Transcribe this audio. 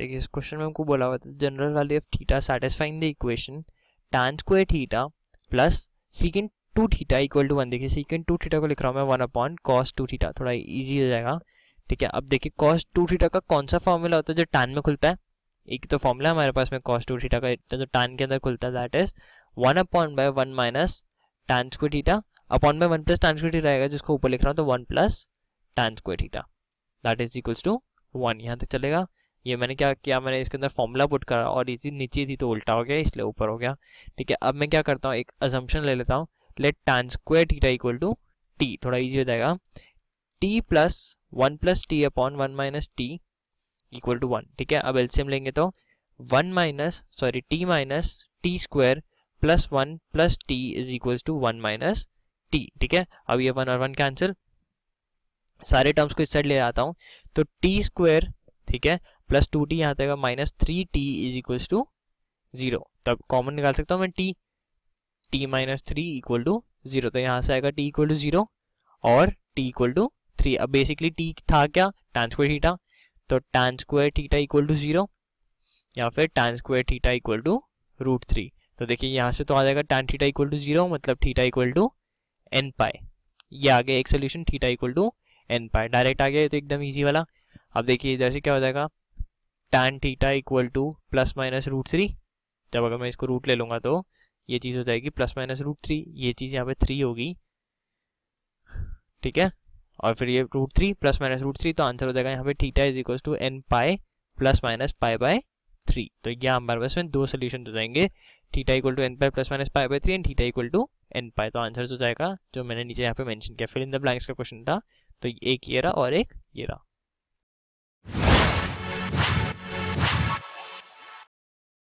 देखिए इस क्वेश्चन में हमको बोला हुआ था general value of theta satisfying the equation tan square theta plus secant 2 theta equal to 1। देखिए सीकेंट 2 थीटा को लिख रहा हूँ मैं 1 अपॉन कॉस 2 थीटा, थोड़ा इजी हो जाएगा। ठीक है, अब देखिए कॉस 2 थीटा का कौन सा फॉर्मूला होता है जो tan में खुलता है? एक तो फॉर्मूला हमारे पास में कॉस 2 थीटा का जो tan के अंदर खुलता है that is 1 upon by 1 minus tan square theta upon by 1 plus tan square theta रहेगा, जिसको ऊपर लिख रहा हूँ तो 1 plus tan square theta that is equals to 1। यहाँ तक चलेगा। ये मैंने क्या किया, मैंने इसके अंदर फॉर्मूला पुट करा और इसी नीचे थी तो उल्टा हो गया इसलिए ऊपर हो गया। ठीक है, अब मैं क्या करता हूँ एक अजम्पशन ले लेता हूँ, let tan square theta equal to T, थोड़ा इजी हो जाएगा, T plus 1 plus T upon 1 minus T equal to 1। ठीक है, अब एलसीएम लेंगे तो T minus T square plus 1 plus T is equal to 1 minus T. ठीक है, अब ये 1 और 1 कैंसिल, सारे टर्म्स को इस साइड ले आता हूँ तो टी स्क्वायर ठीक है प्लस 2t यहाँ तक minus 3t is equals to 0। तब कॉमन निकाल सकता हूँ मैं t, t minus 3 equal to 0, तो यहाँ से आएगा t इक्वल टू 0 और t इक्वल टू 3। अब बेसिकली t था क्या, tan स्क्वायर थीटा, तो tan square theta equal to 0 या फिर tan square theta equal to root 3। तो देखिए यहाँ से तो आ जाएगा tan थीटा इक्वल टू 0 मतलब theta equal to N pi. ये आ गया एक solution theta equal to N pi, direct आ गया तो एकदम ईजी वाला। अब देखिए इधर से क्या हो जाएगा tan theta equal to plus minus root 3, जब अगर मैं इसको रूट ले लूँगा तो ये चीज़ हो जाएगी प्लस माइनस रूट 3, ये चीज़ यहाँ पे 3 होगी। ठीक है, और फिर ये रूट 3 प्लस माइनस रूट 3, तो आंसर हो जाएगा यहाँ पे theta is equal to N pi plus minus pi by 3। तो यह हमारे पास में दो सोल्यूशन हो जाएंगे, theta equal to N pi plus minus pi by 3 and theta equal to N pi. तो आंसर हो जाएगा जो मैंने नीचे यहाँ पे मैंशन किया, फिल इन द ब्लैंक्स का क्वेश्चन था, तो एक ये रहा और एक ये रहा।